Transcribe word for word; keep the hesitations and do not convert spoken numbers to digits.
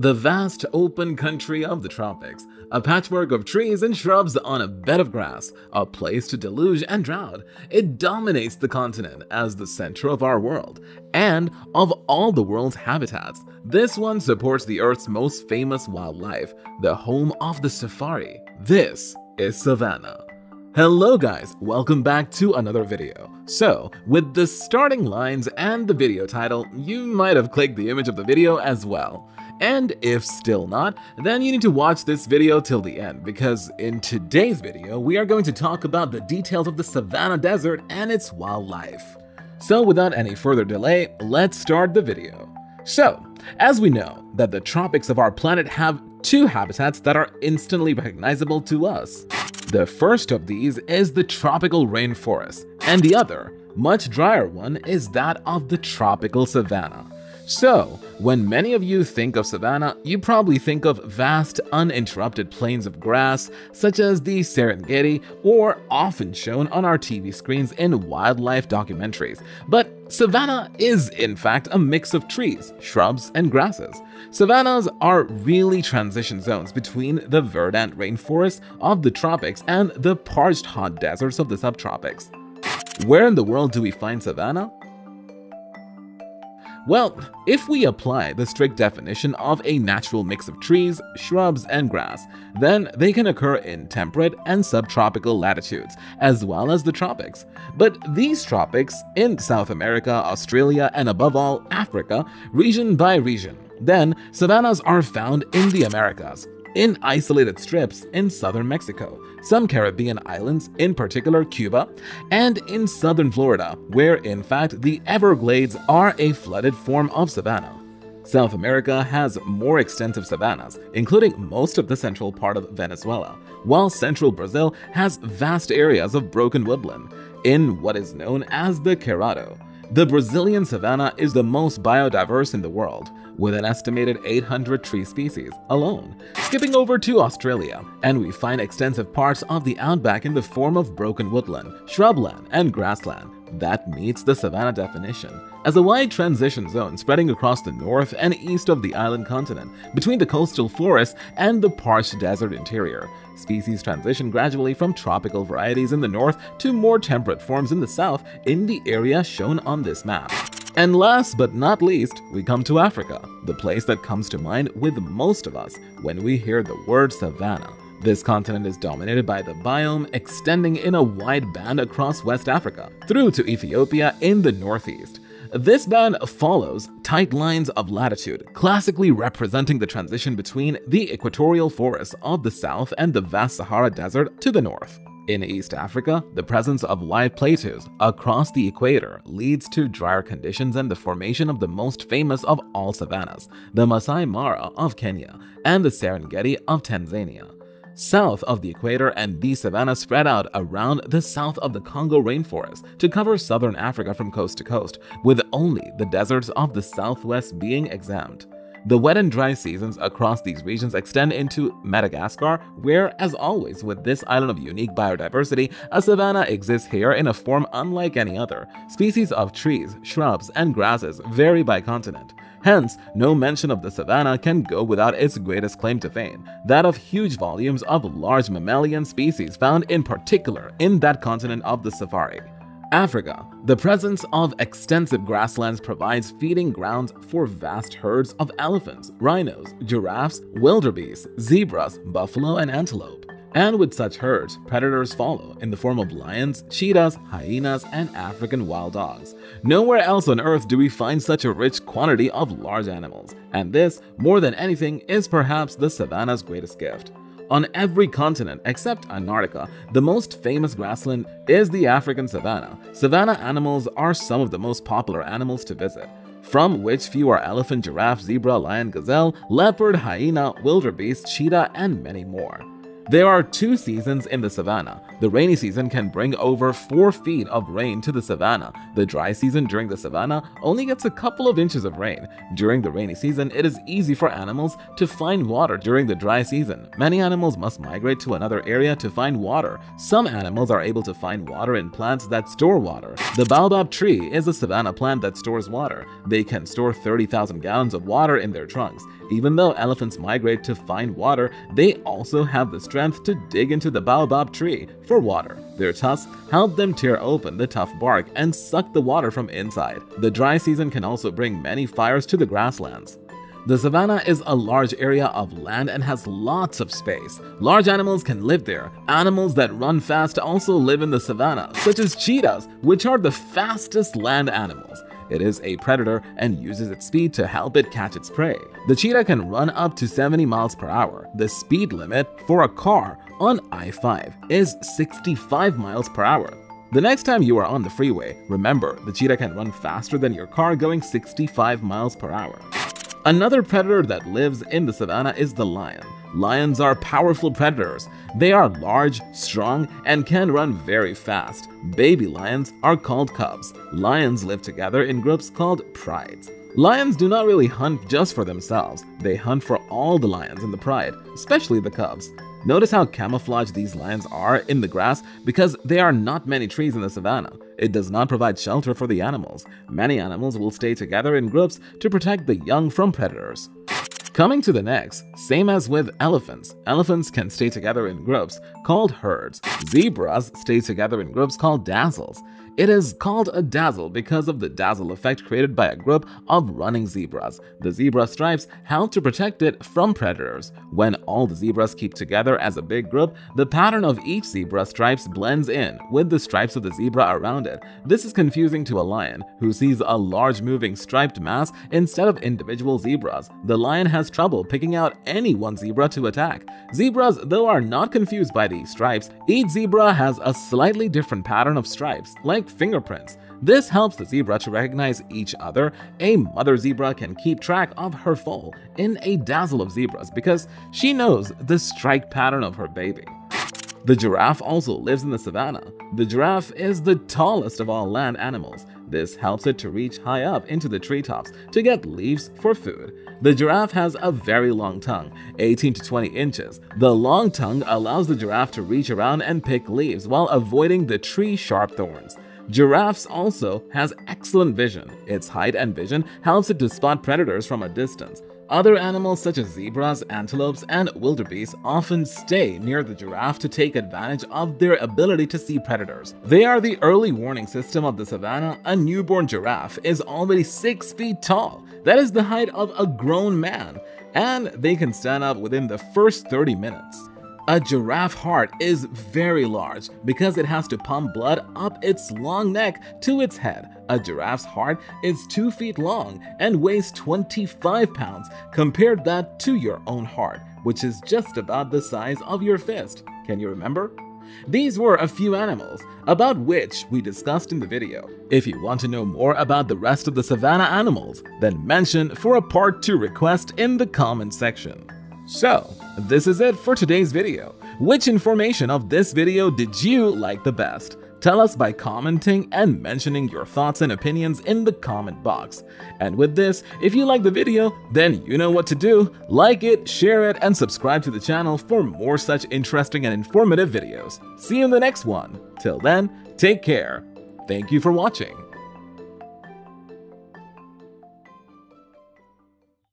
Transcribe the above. The vast, open country of the tropics, a patchwork of trees and shrubs on a bed of grass, a place to deluge and drown. It dominates the continent as the center of our world, and of all the world's habitats, this one supports the Earth's most famous wildlife, the home of the safari. This is savanna. Hello guys, welcome back to another video. So, with the starting lines and the video title, you might have clicked the image of the video as well. And if still not, then you need to watch this video till the end, because in today's video, we are going to talk about the details of the savanna desert and its wildlife. So without any further delay, let's start the video. So, as we know that the tropics of our planet have two habitats that are instantly recognizable to us. The first of these is the tropical rainforest, and the other, much drier one, is that of the tropical savanna. So, when many of you think of savanna, you probably think of vast, uninterrupted plains of grass, such as the Serengeti, or often shown on our T V screens in wildlife documentaries. But savanna is, in fact, a mix of trees, shrubs, and grasses. Savannas are really transition zones between the verdant rainforests of the tropics and the parched hot deserts of the subtropics. Where in the world do we find savanna? Well, if we apply the strict definition of a natural mix of trees, shrubs, and grass, then they can occur in temperate and subtropical latitudes, as well as the tropics. But these tropics, in South America, Australia, and above all, Africa, region by region. Then, savannas are found in the Americas, in isolated strips in southern Mexico, some Caribbean islands, in particular Cuba, and in southern Florida, where in fact the Everglades are a flooded form of savanna. South America has more extensive savannas, including most of the central part of Venezuela, while central Brazil has vast areas of broken woodland, in what is known as the Cerrado. The Brazilian savanna is the most biodiverse in the world, with an estimated eight hundred tree species alone. Skipping over to Australia, and we find extensive parts of the outback in the form of broken woodland, shrubland, and grassland. That meets the savanna definition, as a wide transition zone spreading across the north and east of the island continent, between the coastal forests and the parched desert interior. Species transition gradually from tropical varieties in the north to more temperate forms in the south in the area shown on this map. And last but not least, we come to Africa, the place that comes to mind with most of us when we hear the word savanna. This continent is dominated by the biome extending in a wide band across West Africa, through to Ethiopia in the northeast. This band follows tight lines of latitude, classically representing the transition between the equatorial forests of the south and the vast Sahara Desert to the north. In East Africa, the presence of wide plateaus across the equator leads to drier conditions and the formation of the most famous of all savannas, the Maasai Mara of Kenya and the Serengeti of Tanzania. South of the equator, and these savannas spread out around the south of the Congo rainforest to cover southern Africa from coast to coast, with only the deserts of the southwest being exempt. The wet and dry seasons across these regions extend into Madagascar, where, as always with this island of unique biodiversity, a savanna exists here in a form unlike any other. Species of trees, shrubs, and grasses vary by continent. Hence, no mention of the savanna can go without its greatest claim to fame, that of huge volumes of large mammalian species found in particular in that continent of the safari. Africa. The presence of extensive grasslands provides feeding grounds for vast herds of elephants, rhinos, giraffes, wildebeest, zebras, buffalo, and antelope. And with such herds, predators follow in the form of lions, cheetahs, hyenas, and African wild dogs. Nowhere else on Earth do we find such a rich quantity of large animals, and this, more than anything, is perhaps the savanna's greatest gift. On every continent except Antarctica, the most famous grassland is the African savanna. Savanna animals are some of the most popular animals to visit, from which few are elephant, giraffe, zebra, lion, gazelle, leopard, hyena, wildebeest, cheetah, and many more. There are two seasons in the savanna. The rainy season can bring over four feet of rain to the savanna. The dry season during the savanna only gets a couple of inches of rain. During the rainy season, it is easy for animals to find water during the dry season. Many animals must migrate to another area to find water. Some animals are able to find water in plants that store water. The baobab tree is a savanna plant that stores water. They can store thirty thousand gallons of water in their trunks. Even though elephants migrate to find water, they also have the strength to dig into the baobab tree for water. Their tusks help them tear open the tough bark and suck the water from inside. The dry season can also bring many fires to the grasslands. The savanna is a large area of land and has lots of space. Large animals can live there. Animals that run fast also live in the savanna, such as cheetahs, which are the fastest land animals. It is a predator and uses its speed to help it catch its prey. The cheetah can run up to seventy miles per hour. The speed limit for a car on I five is sixty-five miles per hour. The next time you are on the freeway, remember the cheetah can run faster than your car going sixty-five miles per hour. Another predator that lives in the savanna is the lion. Lions are powerful predators. They are large, strong, and can run very fast. Baby lions are called cubs. Lions live together in groups called prides. Lions do not really hunt just for themselves. They hunt for all the lions in the pride, especially the cubs. Notice how camouflaged these lions are in the grass because there are not many trees in the savanna. It does not provide shelter for the animals. Many animals will stay together in groups to protect the young from predators. Coming to the next, same as with elephants, elephants can stay together in groups called herds. Zebras stay together in groups called dazzles. It is called a dazzle because of the dazzle effect created by a group of running zebras. The zebra stripes help to protect it from predators. When all the zebras keep together as a big group, the pattern of each zebra stripes blends in with the stripes of the zebra around it. This is confusing to a lion, who sees a large moving striped mass instead of individual zebras. The lion has trouble picking out any one zebra to attack. Zebras, though, are not confused by these stripes. Each zebra has a slightly different pattern of stripes, like fingerprints. This helps the zebra to recognize each other. A mother zebra can keep track of her foal in a dazzle of zebras because she knows the stripe pattern of her baby. The giraffe also lives in the savanna. The giraffe is the tallest of all land animals. This helps it to reach high up into the treetops to get leaves for food. The giraffe has a very long tongue, eighteen to twenty inches. The long tongue allows the giraffe to reach around and pick leaves while avoiding the tree sharp thorns. Giraffes also has excellent vision. Its height and vision helps it to spot predators from a distance. Other animals such as zebras, antelopes, and wildebeests often stay near the giraffe to take advantage of their ability to see predators. They are the early warning system of the savanna. A newborn giraffe is already six feet tall. That is the height of a grown man, and they can stand up within the first thirty minutes. A giraffe heart is very large because it has to pump blood up its long neck to its head. A giraffe's heart is two feet long and weighs twenty-five pounds. Compare that to your own heart, which is just about the size of your fist. Can you remember? These were a few animals, about which we discussed in the video. If you want to know more about the rest of the savanna animals, then mention for a part two request in the comment section. So, this is it for today's video. Which information of this video did you like the best? Tell us by commenting and mentioning your thoughts and opinions in the comment box. And with this, if you like the video, then you know what to do. Like it, share it, and subscribe to the channel for more such interesting and informative videos. See you in the next one. Till then, take care. Thank you for watching.